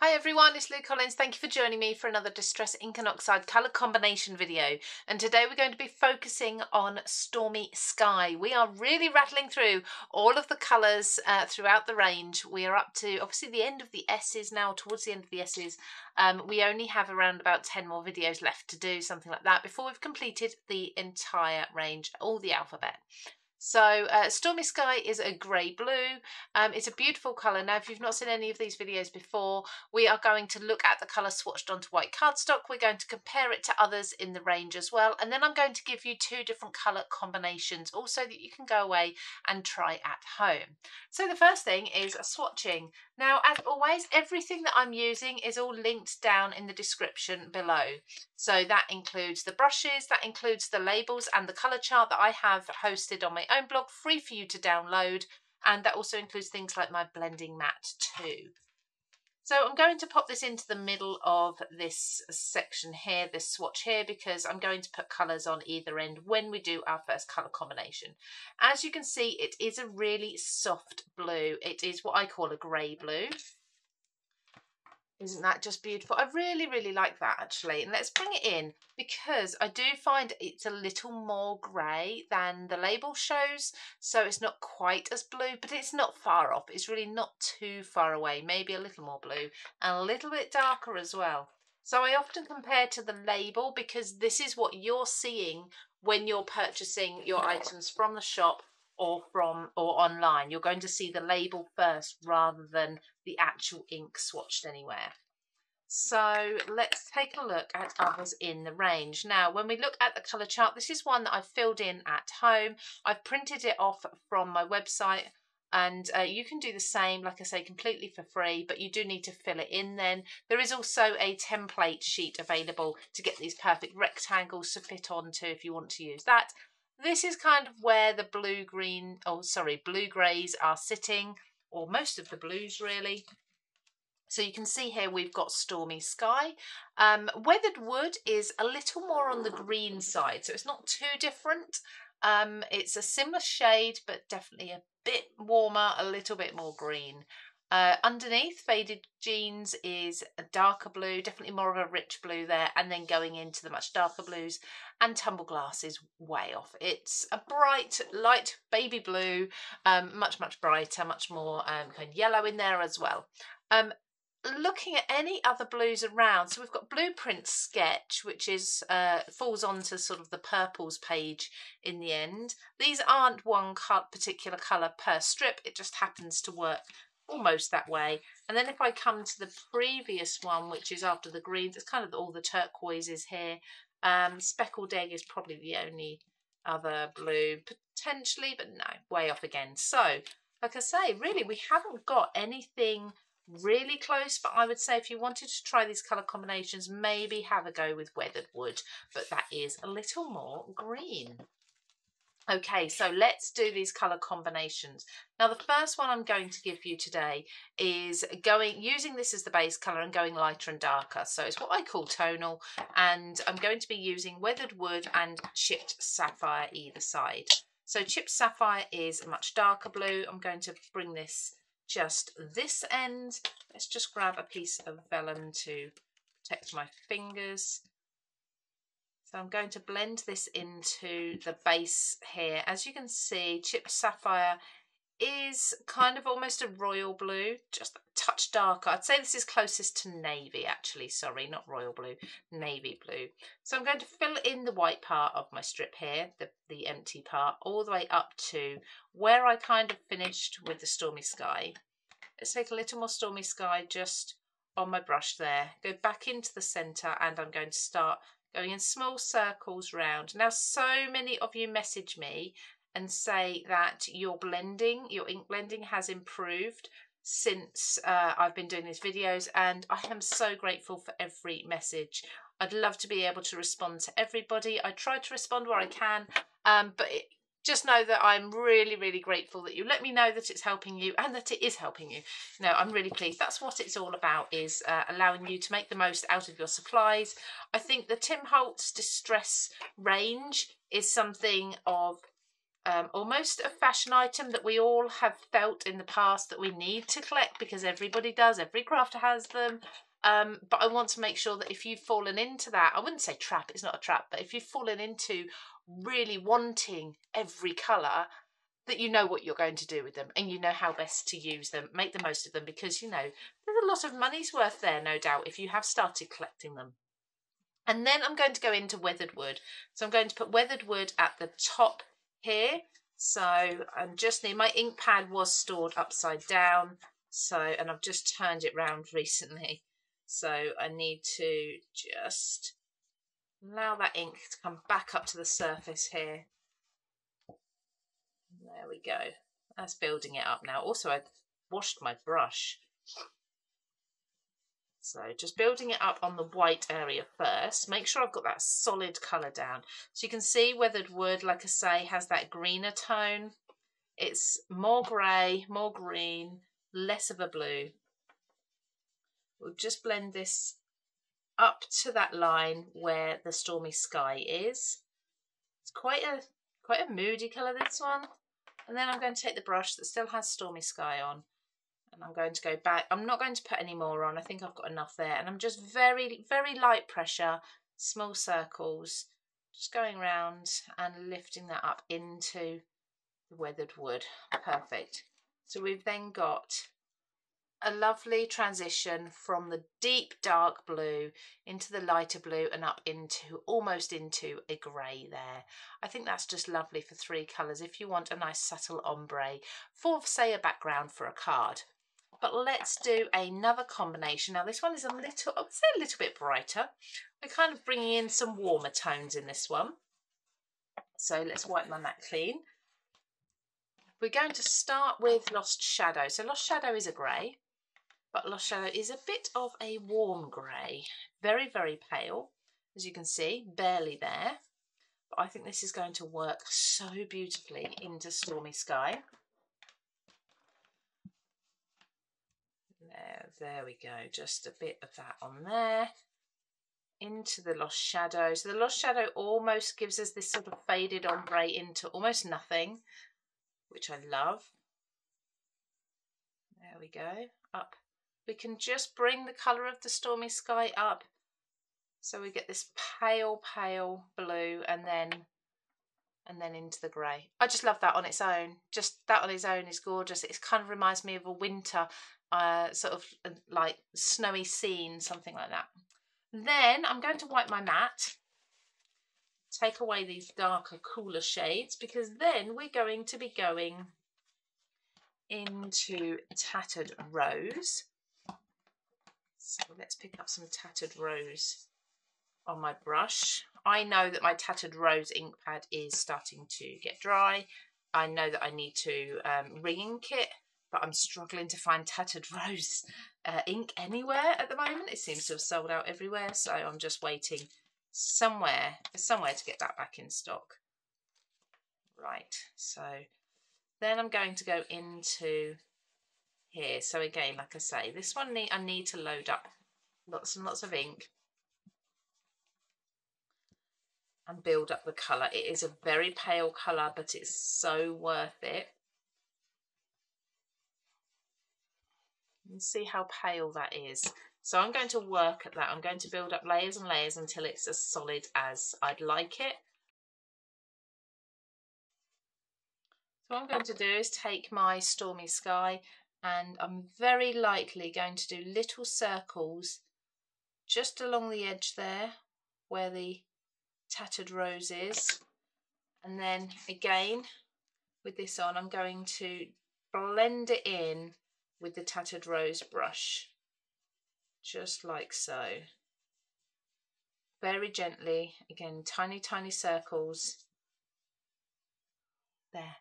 Hi everyone, it's Lou Collins. Thank you for joining me for another Distress Ink and Oxide colour combination video. And today we're going to be focusing on Stormy Sky. We are really rattling through all of the colours throughout the range. We are up to obviously the end of the S's now, towards the end of the S's. We only have around about 10 more videos left to do, something like that, before we've completed the entire range, all the alphabet. So Stormy Sky is a grey blue. It's a beautiful colour. Now, if you've not seen any of these videos before, we are going to look at the colour swatched onto white cardstock. We're going to compare it to others in the range as well. And then I'm going to give you two different colour combinations also that you can go away and try at home. So the first thing is swatching. Now, as always, everything that I'm using is all linked down in the description below. So that includes the brushes, that includes the labels and the colour chart that I have hosted on my own blog, free for you to download, and that also includes things like my blending mat too. So I'm going to pop this into the middle of this section here, this swatch here, because I'm going to put colours on either end when we do our first colour combination. As you can see, it is a really soft blue. It is what I call a grey blue. Isn't that just beautiful? I really, really like that actually. And let's bring it in because I do find it's a little more grey than the label shows. So it's not quite as blue, but it's not far off. It's really not too far away. Maybe a little more blue and a little bit darker as well. So I often compare to the label because this is what you're seeing when you're purchasing your items from the shop or online. You're going to see the label first rather than the actual ink swatched anywhere. So let's take a look at others in the range. Now, when we look at the colour chart, this is one that I've filled in at home. I've printed it off from my website, and you can do the same, like I say, completely for free, but you do need to fill it in then. There is also a template sheet available to get these perfect rectangles to fit onto if you want to use that. This is kind of where the blue-greys are sitting, or most of the blues really. So you can see here we've got Stormy Sky. Weathered Wood is a little more on the green side, so it's not too different. It's a similar shade, but definitely a bit warmer, a little bit more green. Underneath, Faded Jeans is a darker blue, definitely more of a rich blue there, and then going into the much darker blues, and Tumble Glass is way off. It's a bright, light baby blue, much, much brighter, much more kind of yellow in there as well. Looking at any other blues around, so we've got Blueprint Sketch, which is falls onto sort of the purples page in the end. These aren't one particular colour per strip, it just happens to work almost that way. And then if I come to the previous one, which is after the greens, it's kind of all the turquoises here. Speckled Egg is probably the only other blue potentially, but no, way off again. So like I say, really we haven't got anything really close, but I would say if you wanted to try these colour combinations, maybe have a go with Weathered Wood, but that is a little more green. Okay, so let's do these colour combinations. Now, the first one I'm going to give you today is using this as the base colour and going lighter and darker. So it's what I call tonal, and I'm going to be using Weathered Wood and Chipped Sapphire either side. So Chipped Sapphire is a much darker blue. I'm going to bring this just this end. Let's just grab a piece of vellum to protect my fingers. So I'm going to blend this into the base here. As you can see, Chipped Sapphire is kind of almost a royal blue, just a touch darker. I'd say this is closest to navy actually, sorry, not royal blue, navy blue. So I'm going to fill in the white part of my strip here, the empty part, all the way up to where I kind of finished with the Stormy Sky. Let's take a little more Stormy Sky just on my brush there. Go back into the centre and I'm going to start going in small circles round. Now, so many of you message me and say that your blending, your ink blending has improved since I've been doing these videos, and I am so grateful for every message. I'd love to be able to respond to everybody. I try to respond where I can, but just know that I'm really, really grateful that you let me know that it's helping you and that it is helping you. No, I'm really pleased. That's what it's all about, is allowing you to make the most out of your supplies. I think the Tim Holtz Distress range is something of Almost a fashion item that we all have felt in the past that we need to collect because everybody does, every crafter has them. But I want to make sure that if you've fallen into that, I wouldn't say trap, it's not a trap, but if you've fallen into really wanting every colour, that you know what you're going to do with them and you know how best to use them, make the most of them, because, you know, there's a lot of money's worth there, no doubt, if you have started collecting them. And then I'm going to go into Weathered Wood. So I'm going to put Weathered Wood at the top here. So I'm just near, my ink pad was stored upside down, so, and I've just turned it round recently. So I need to just allow that ink to come back up to the surface here. There we go. That's building it up now. Also, I washed my brush. So just building it up on the white area first. Make sure I've got that solid colour down. So you can see Weathered Wood, like I say, has that greener tone. It's more grey, more green, less of a blue. We'll just blend this up to that line where the Stormy Sky is. It's quite a moody colour, this one. And then I'm going to take the brush that still has Stormy Sky on, and I'm going to go back. I'm not going to put any more on. I think I've got enough there. And I'm just very, very light pressure, small circles, just going around and lifting that up into the Weathered Wood. Perfect. So we've then got a lovely transition from the deep dark blue into the lighter blue and up into almost into a grey there. I think that's just lovely for three colours if you want a nice subtle ombre for, say, a background for a card. But let's do another combination. Now this one is a little, I would say, a little bit brighter. We're kind of bringing in some warmer tones in this one. So let's wipe my mat clean. We're going to start with Lost Shadow. So Lost Shadow is a grey. But Lost Shadow is a bit of a warm grey, very, very pale, as you can see, barely there. But I think this is going to work so beautifully into Stormy Sky. There we go, just a bit of that on there, into the Lost Shadow. So the Lost Shadow almost gives us this sort of faded ombre into almost nothing, which I love. There we go, up. We can just bring the colour of the Stormy Sky up so we get this pale, pale blue and then into the grey. I just love that on its own. Just that on its own is gorgeous. It kind of reminds me of a winter sort of like snowy scene, something like that. Then I'm going to wipe my mat, take away these darker, cooler shades, because then we're going to be going into Tattered Rose. So let's pick up some Tattered Rose on my brush. I know that my Tattered Rose ink pad is starting to get dry. I know that I need to re-ink it, but I'm struggling to find Tattered Rose ink anywhere at the moment. It seems to have sold out everywhere, so I'm just waiting somewhere to get that back in stock. Right, so then I'm going to go into here. So again, like I say, this one I need to load up lots and lots of ink and build up the colour. It is a very pale colour, but it's so worth it. You can see how pale that is. So I'm going to work at that. I'm going to build up layers and layers until it's as solid as I'd like it. So what I'm going to do is take my Stormy Sky, and I'm very lightly going to do little circles just along the edge there where the Tattered Rose is. And then again, with this on, I'm going to blend it in with the Tattered Rose brush, just like so. Very gently, again, tiny, tiny circles. There,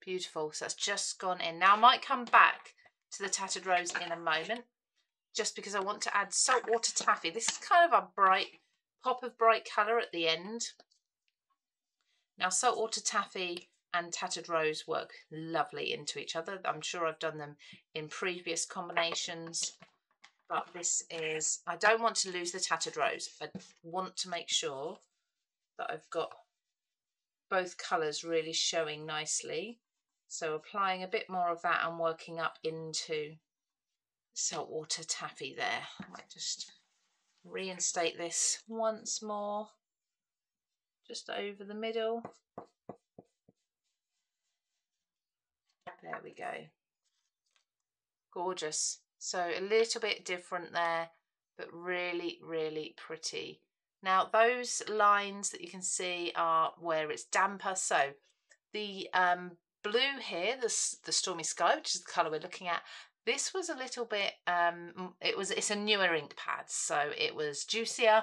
beautiful. So that's just gone in. Now I might come back to the Tattered Rose in a moment, just because I want to add Saltwater Taffy. This is kind of a bright pop of bright colour at the end. Now Saltwater Taffy and Tattered Rose work lovely into each other. I'm sure I've done them in previous combinations, but this is, I don't want to lose the Tattered Rose. I want to make sure that I've got both colours really showing nicely. So applying a bit more of that and working up into Saltwater Taffy there. I might just reinstate this once more, just over the middle. There we go. Gorgeous. So a little bit different there, but really, really pretty. Now those lines that you can see are where it's damper. So the blue here, the Stormy Sky, which is the colour we're looking at, this was a little bit, it's a newer ink pad, so it was juicier.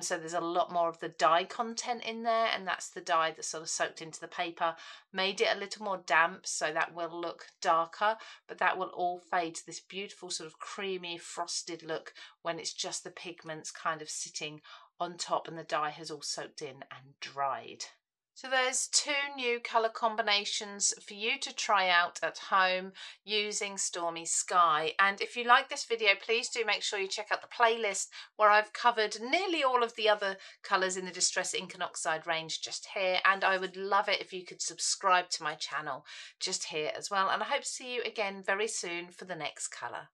So there's a lot more of the dye content in there, and that's the dye that sort of soaked into the paper, made it a little more damp, so that will look darker, but that will all fade to this beautiful sort of creamy frosted look when it's just the pigments kind of sitting on top and the dye has all soaked in and dried. So there's two new colour combinations for you to try out at home using Stormy Sky. And if you like this video, please do make sure you check out the playlist where I've covered nearly all of the other colours in the Distress Ink and Oxide range just here. And I would love it if you could subscribe to my channel just here as well. And I hope to see you again very soon for the next colour.